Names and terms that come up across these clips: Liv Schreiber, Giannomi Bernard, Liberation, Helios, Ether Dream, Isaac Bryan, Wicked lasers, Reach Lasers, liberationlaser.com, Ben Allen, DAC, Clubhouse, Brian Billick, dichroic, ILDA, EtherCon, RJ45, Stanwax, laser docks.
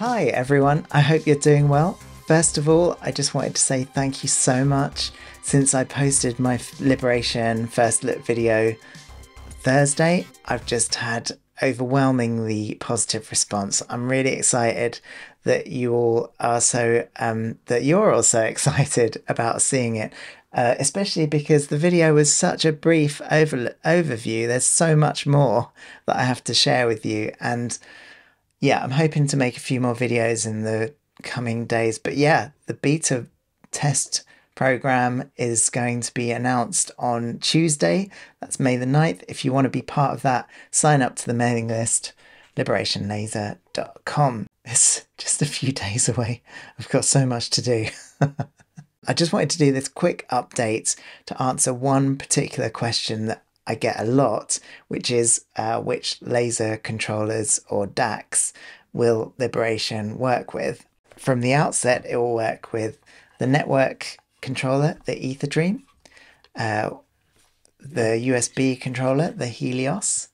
Hi everyone, I hope you're doing well. First of all, I just wanted to say thank you so much. Since I posted my Liberation first look video Thursday, I've just had overwhelmingly positive response. I'm really excited that you all are so that you're also excited about seeing it, especially because the video was such a brief overview. There's so much more that I have to share with you, and yeah, I'm hoping to make a few more videos in the coming days. But yeah, the beta test program is going to be announced on Tuesday. That's May the 9th. If you want to be part of that, sign up to the mailing list, liberationlaser.com. It's just a few days away. I've got so much to do. I just wanted to do this quick update to answer one particular question that I get a lot, which is which laser controllers or DACs will Liberation work with? From the outset, it will work with the network controller, the Ether Dream, the USB controller, the Helios,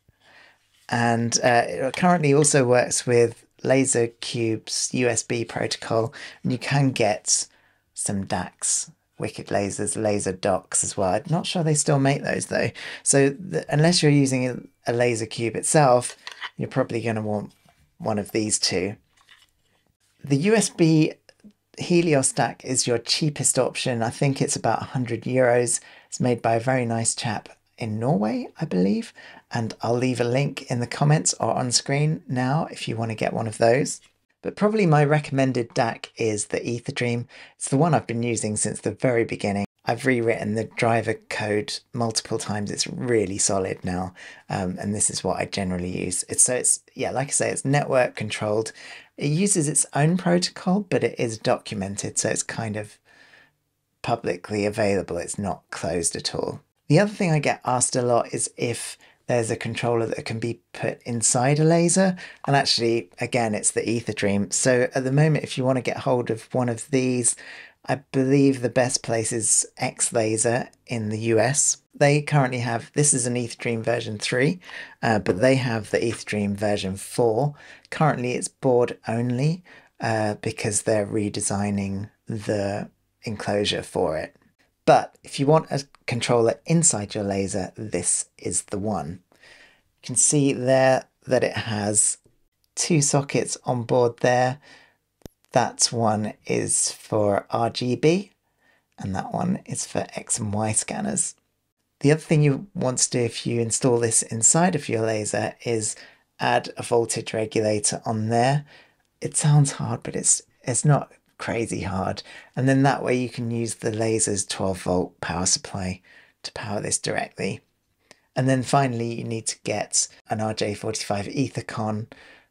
and it currently also works with Laser Cube's USB protocol, and you can get some DACs, Wicked Lasers, laser docks as well. I'm not sure they still make those though, so unless you're using a Laser Cube itself, you're probably going to want one of these two. The USB Helios DAC is your cheapest option. I think it's about €100. It's made by a very nice chap in Norway, I believe, and I'll leave a link in the comments or on screen now if you want to get one of those. But probably my recommended DAC is the Ether Dream. It's the one I've been using since the very beginning. I've rewritten the driver code multiple times. It's really solid now, and this is what I generally use. It's yeah, like I say, it's network controlled. It uses its own protocol, but it is documented, so it's kind of publicly available. It's not closed at all. The other thing I get asked a lot is if there's a controller that can be put inside a laser, and actually, again, it's the Ether Dream. So at the moment, if you want to get hold of one of these, I believe the best place is X Laser in the US. They currently have, this is an Ether Dream version 3, but they have the Ether Dream version 4. Currently it's board only because they're redesigning the enclosure for it. But if you want a controller inside your laser, this is the one. You can see there that it has two sockets on board there. That one is for RGB and that one is for X and Y scanners. The other thing you want to do if you install this inside of your laser is add a voltage regulator on there. It sounds hard, but it's not crazy hard. And then that way you can use the laser's 12-volt power supply to power this directly. And then finally, you need to get an RJ45 EtherCon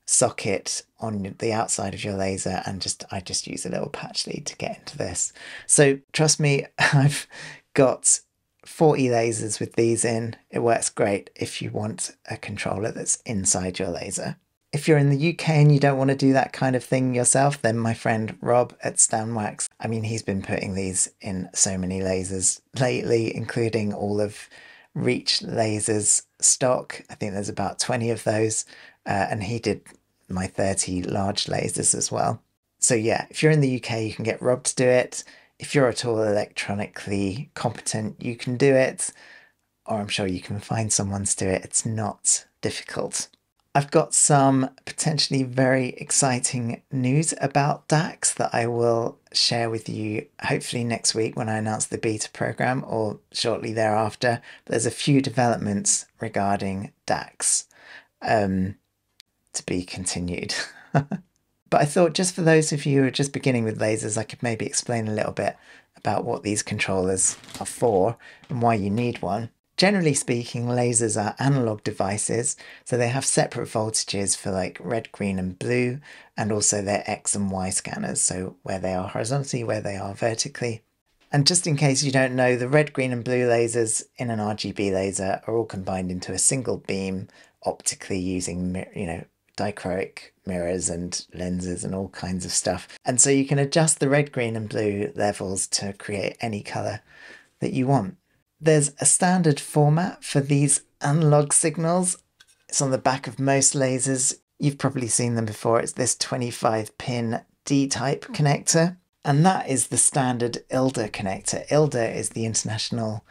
socket on the outside of your laser, and I just use a little patch lead to get into this. So trust me, I've got 40 lasers with these in. It works great if you want a controller that's inside your laser. If you're in the UK and you don't want to do that kind of thing yourself, then my friend Rob at Stanwax, I mean, he's been putting these in so many lasers lately, including all of Reach Lasers stock. I think there's about 20 of those, and he did my 30 large lasers as well. So yeah, if you're in the UK, you can get Rob to do it. If you're at all electronically competent, you can do it, or I'm sure you can find someone to do it. It's not difficult. I've got some potentially very exciting news about DACs that I will share with you hopefully next week when I announce the beta program or shortly thereafter. But there's a few developments regarding DACs to be continued. But I thought just for those of you who are just beginning with lasers, I could maybe explain a little bit about what these controllers are for and why you need one. Generally speaking, lasers are analog devices, so they have separate voltages for like red, green and blue, and also their X and Y scanners, so where they are horizontally, where they are vertically. And just in case you don't know, the red, green and blue lasers in an RGB laser are all combined into a single beam optically using, you know, dichroic mirrors and lenses and all kinds of stuff. And so you can adjust the red, green and blue levels to create any color that you want. There's a standard format for these analog signals. It's on the back of most lasers. You've probably seen them before. It's this 25-pin D-type connector, and that is the standard ILDA connector. ILDA is the International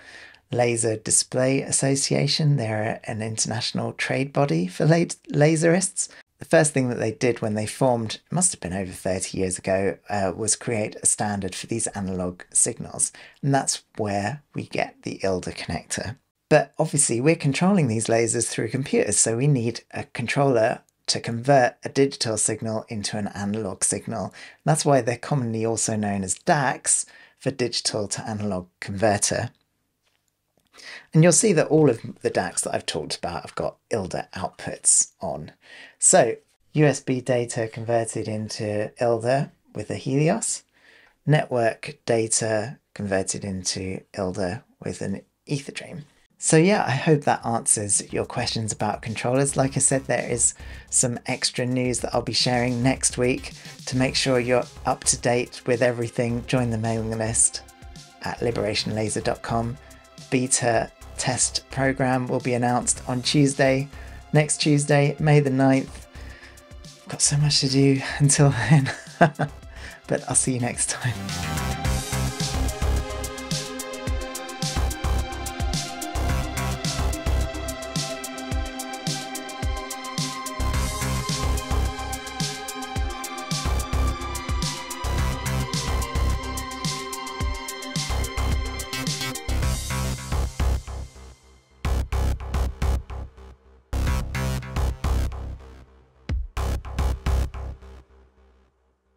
Laser Display Association. They're an international trade body for laserists. The first thing that they did when they formed, it must have been over 30 years ago, was create a standard for these analog signals. And that's where we get the ILDA connector. But obviously we're controlling these lasers through computers, so we need a controller to convert a digital signal into an analog signal. And that's why they're commonly also known as DACs, for digital to analog converter. And you'll see that all of the DACs that I've talked about have got ILDA outputs on. So USB data converted into ILDA with a Helios, network data converted into ILDA with an Ether Dream. So yeah, I hope that answers your questions about controllers. Like I said, there is some extra news that I'll be sharing next week. To make sure you're up to date with everything, join the mailing list at liberationlaser.com. Beta test program will be announced on Tuesday, next Tuesday, May the 9th. I've got so much to do until then, but I'll see you next time.